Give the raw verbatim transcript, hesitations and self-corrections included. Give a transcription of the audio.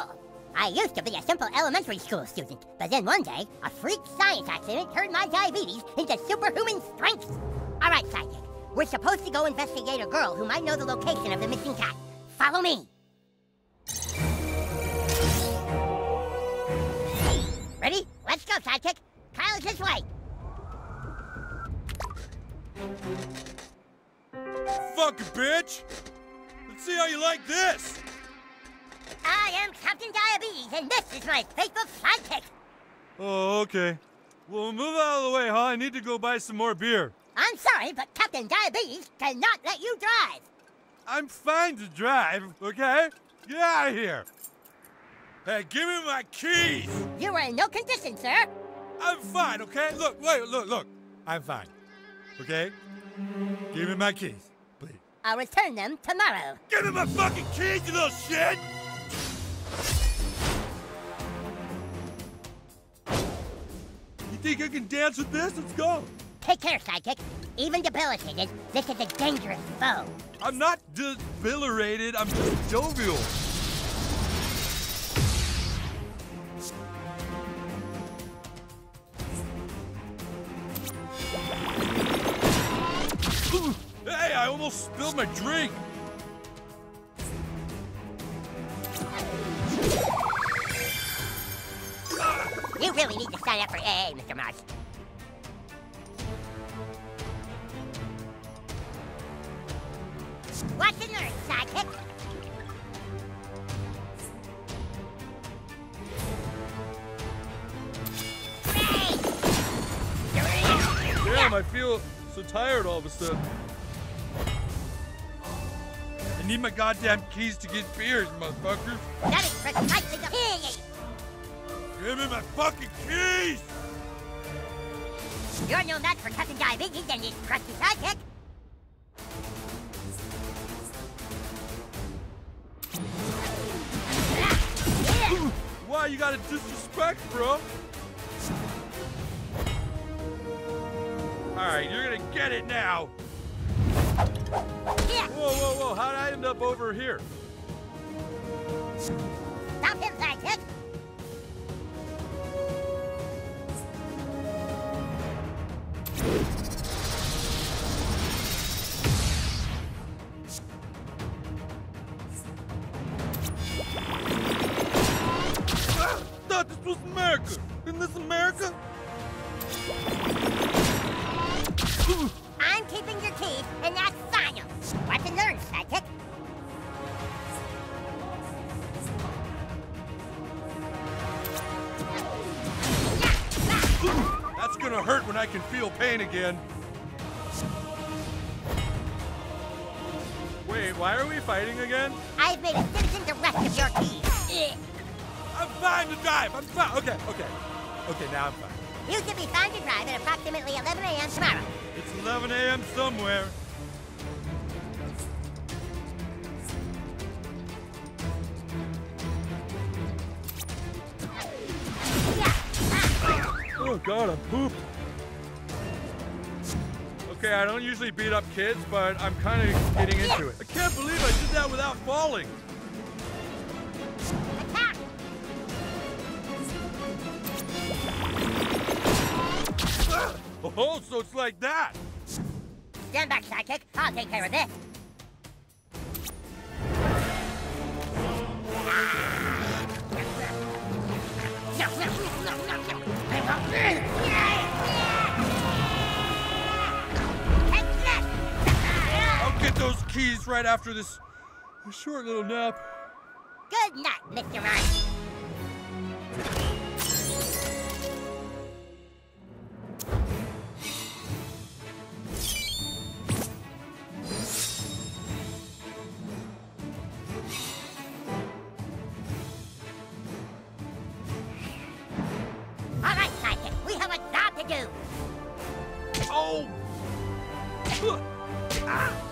control. I used to be a simple elementary school student, but then one day, a freak science accident turned my diabetes into superhuman strength. All right, Sidekick, we're supposed to go investigate a girl who might know the location of the missing cat. Follow me. Ready? Let's go, Sidekick. Kyle's this way. Fuck, bitch! Let's see how you like this! I am Captain Diabetes, and this is my faithful sidekick. Oh, okay. Well, move out of the way, huh? I need to go buy some more beer. I'm sorry, but Captain Diabetes cannot let you drive. I'm fine to drive, okay? Get out of here. Hey, give me my keys. You are in no condition, sir. I'm fine, okay? Look, wait, look, look. I'm fine, okay? Give me my keys, please. I'll return them tomorrow. Give me my fucking keys, you little shit! You think I can dance with this? Let's go! Take care, Sidekick. Even debilitated, this is a dangerous foe. I'm not debilitated, I'm just jovial. Hey, I almost spilled my drink. You really need to sign up for A A, Mister Marsh. What's in there, Sidekick? Damn, I feel so tired all of a sudden. I need my goddamn keys to get beers, motherfuckers. That is precisely the key. Give me my fucking keys! You're no match for Captain Diabetes and his crusty sidekick. Why you gotta disrespect, bro? Alright, you're gonna get it now! Yeah. Whoa, whoa, whoa, how'd I end up over here? Stop him, sidekick! I can feel pain again. Wait, why are we fighting again? I've made a citizen the rest of your keys. I'm fine to drive. I'm fine. Okay, okay. Okay, now I'm fine. You should be fine to drive at approximately eleven A M tomorrow. It's eleven A M somewhere. Oh, God, I'm pooped. Okay, I don't usually beat up kids, but I'm kind of getting into it. I can't believe I did that without falling. Attack. Oh, so it's like that. Stand back, Sidekick. I'll take care of this. Those keys right after this short little nap. Good night, Mister Marsh. All right, Sidekick, we have a job to do. Oh! Ah!